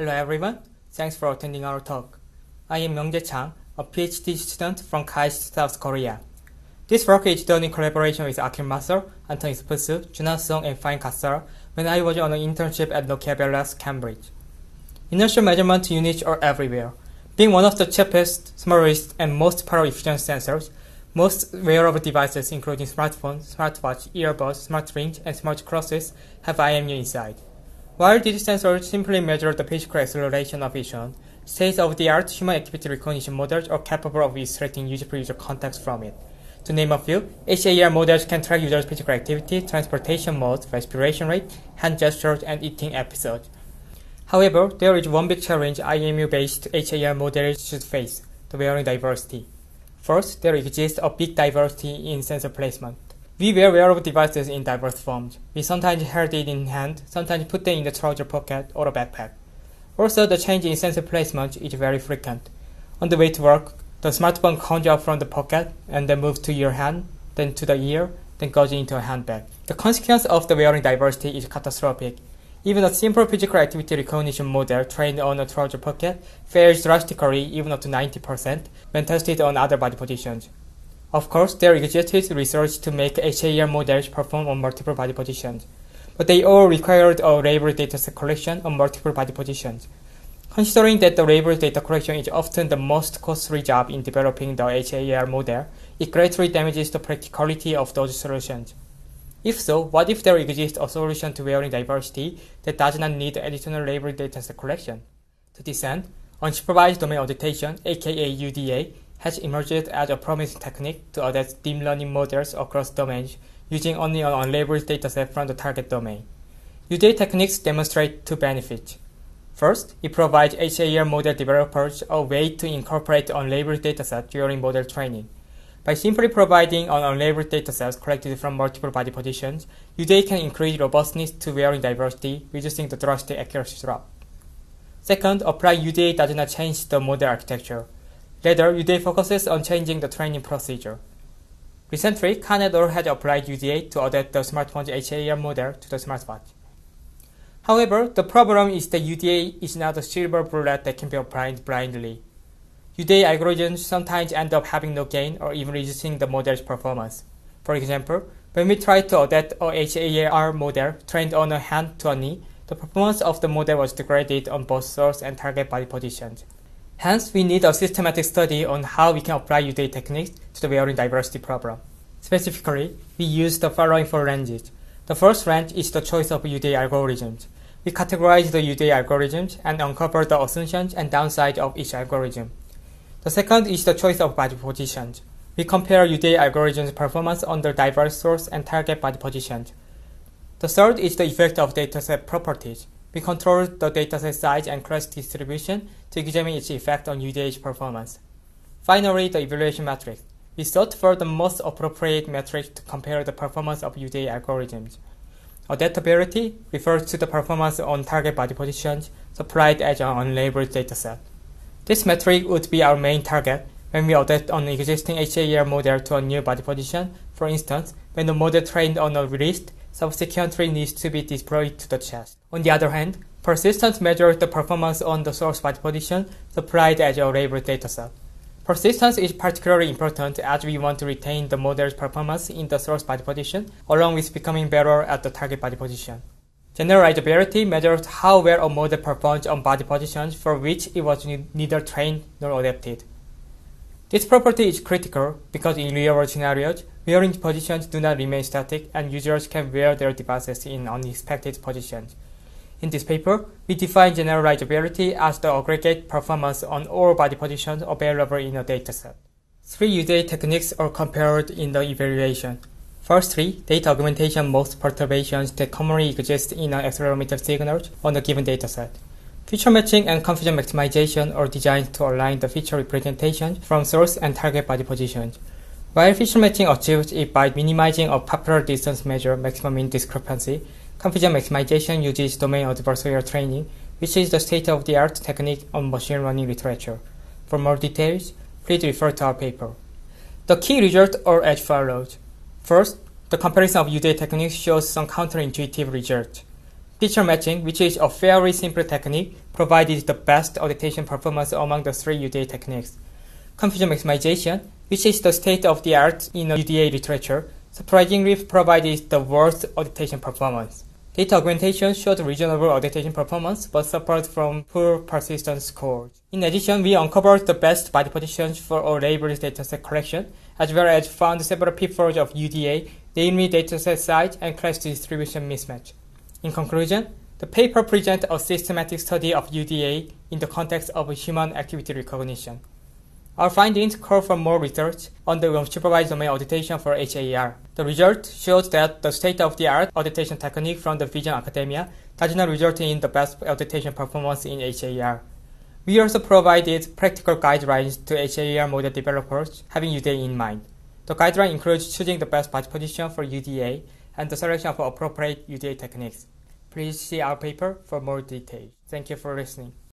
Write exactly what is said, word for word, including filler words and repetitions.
Hello everyone, thanks for attending our talk. I am Youngjae Chang, a PhD student from KAIST, South Korea. This work is done in collaboration with Akhil Mathur, Anton Isopoussu, Junehwa Song, and Fahim Kawsar when I was on an internship at Nokia Bell Labs, Cambridge. Inertial measurement units are everywhere. Being one of the cheapest, smallest, and most power-efficient sensors, most wearable devices including smartphones, smartwatch, earbuds, smart rings, and smart crosses have I M U inside. While these sensors simply measure the physical acceleration of vision, state-of-the-art human activity recognition models are capable of extracting user-per-user contacts from it. To name a few, H A R models can track users' physical activity, transportation modes, respiration rate, hand gestures, and eating episodes. However, there is one big challenge I M U-based H A R models should face, the wearing diversity. First, there exists a big diversity in sensor placement. We wear wearable devices in diverse forms. We sometimes hold it in hand, sometimes put them in the trouser pocket or a backpack. Also, the change in sensor placement is very frequent. On the way to work, the smartphone comes out from the pocket and then moves to your hand, then to the ear, then goes into a handbag. The consequence of the wearing diversity is catastrophic. Even a simple physical activity recognition model trained on a trouser pocket fails drastically even up to ninety percent when tested on other body positions. Of course, there existed research to make H A R models perform on multiple body positions, but they all required a labeled data collection on multiple body positions. Considering that the labeled data collection is often the most costly job in developing the H A R model, it greatly damages the practicality of those solutions. If so, what if there exists a solution to wearing diversity that does not need additional labeled data collection? To this end, unsupervised domain annotation, aka U D A, has emerged as a promising technique to adapt deep learning models across domains using only an unlabeled dataset from the target domain. U D A techniques demonstrate two benefits. First, it provides H A R model developers a way to incorporate unlabeled dataset during model training. By simply providing an unlabeled dataset collected from multiple body positions, U D A can increase robustness to varying diversity, reducing the drastic accuracy drop. Second, applying U D A does not change the model architecture. Rather, U D A focuses on changing the training procedure. Recently, Khan et al. Had applied U D A to adapt the smartphone's H A R model to the smartwatch. However, the problem is that U D A is not a silver bullet that can be applied blindly. U D A algorithms sometimes end up having no gain or even reducing the model's performance. For example, when we tried to adapt a H A R model trained on a hand to a knee, the performance of the model was degraded on both source and target body positions. Hence, we need a systematic study on how we can apply U D A techniques to the wearing diversity problem. Specifically, we use the following four ranges. The first range is the choice of U D A algorithms. We categorize the U D A algorithms and uncover the assumptions and downsides of each algorithm. The second is the choice of body positions. We compare U D A algorithms' performance under diverse source and target body positions. The third is the effect of dataset properties. We control the dataset size and class distribution to examine its effect on U D A's performance. Finally, the evaluation metric. We sought for the most appropriate metric to compare the performance of U D A algorithms. Adaptability refers to the performance on target body positions supplied as an unlabeled dataset. This metric would be our main target when we adapt an existing H A R model to a new body position. For instance, when the model trained on a wrist subsequently needs to be deployed to the chest. On the other hand, persistence measures the performance on the source body position supplied as a labeled dataset. Persistence is particularly important as we want to retain the model's performance in the source body position, along with becoming better at the target body position. Generalizability measures how well a model performs on body positions for which it was neither trained nor adapted. This property is critical because in real-world scenarios, wearing positions do not remain static and users can wear their devices in unexpected positions. In this paper, we define generalizability as the aggregate performance on all body positions available in a dataset. Three U D A techniques are compared in the evaluation. Firstly, data augmentation modes perturbations that commonly exist in an accelerometer signal on a given dataset. Feature matching and confusion maximization are designed to align the feature representation from source and target body positions. While feature matching achieves it by minimizing a popular distance measure maximum mean discrepancy, confusion maximization uses domain adversarial training, which is the state-of-the-art technique on machine learning literature. For more details, please refer to our paper. The key results are as follows. First, the comparison of U D A techniques shows some counterintuitive results. Feature matching, which is a fairly simple technique, provided the best adaptation performance among the three U D A techniques. Confusion maximization, which is the state of the art in the U D A literature, surprisingly provided the worst adaptation performance. Data augmentation showed reasonable adaptation performance, but suffered from poor persistence scores. In addition, we uncovered the best body positions for our labeled dataset collection, as well as found several pitfalls of U D A, namely dataset size and class distribution mismatch. In conclusion, the paper presents a systematic study of U D A in the context of human activity recognition. Our findings call for more research on the unsupervised domain adaptation for H A R. The result shows that the state-of-the-art adaptation technique from the vision academia does not result in the best adaptation performance in H A R. We also provided practical guidelines to H A R model developers having U D A in mind. The guideline includes choosing the best body position for U D A and the selection of appropriate U D A techniques. Please see our paper for more details. Thank you for listening.